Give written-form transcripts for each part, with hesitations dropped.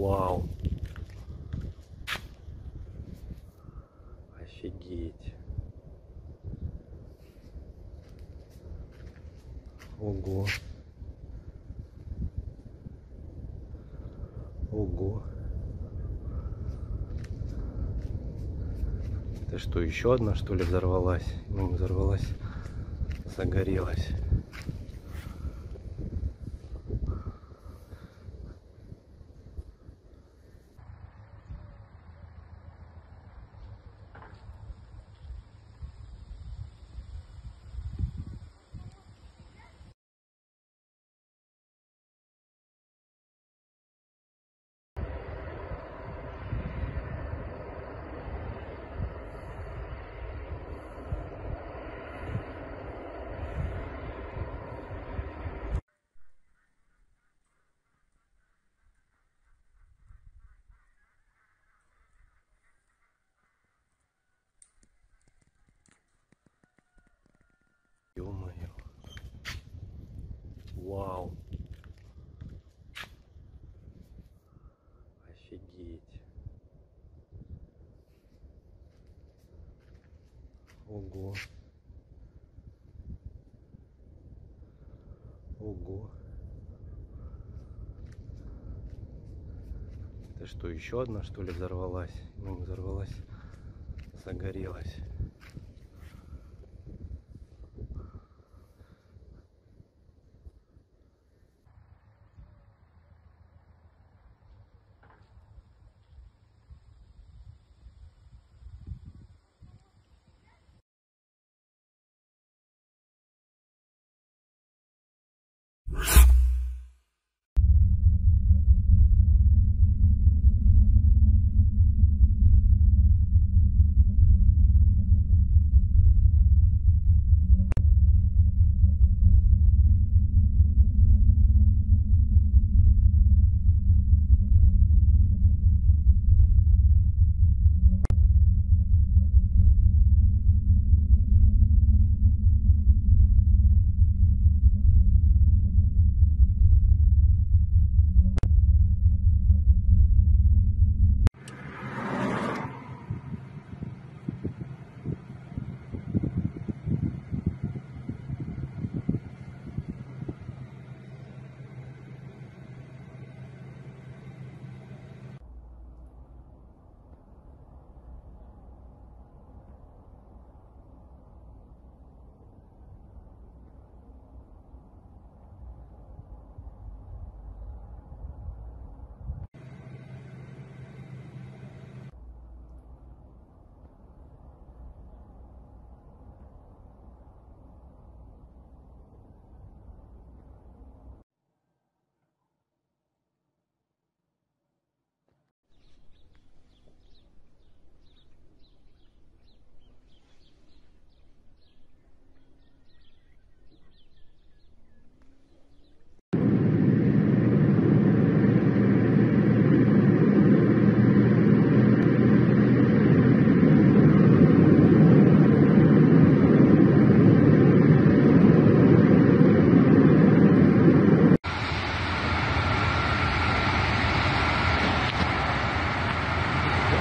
Вау. Офигеть. Ого. Ого. Это что, еще одна, что ли, взорвалась? Ну, не взорвалась, загорелась. Ё-моё. Вау. Офигеть. Ого. Ого. Это что, еще одна, что ли, взорвалась? Ну, не взорвалась, загорелась.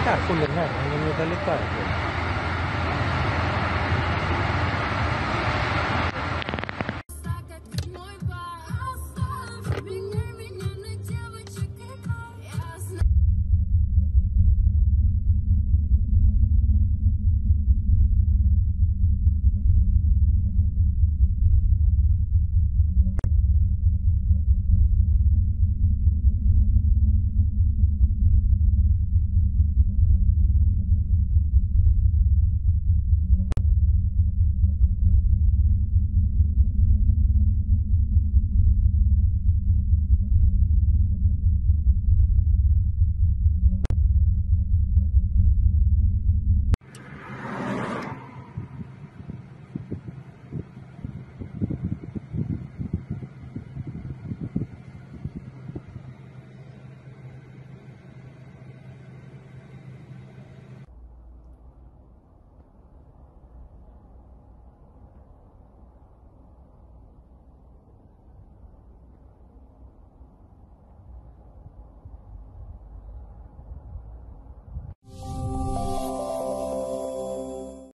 Так, хули, они не долетают.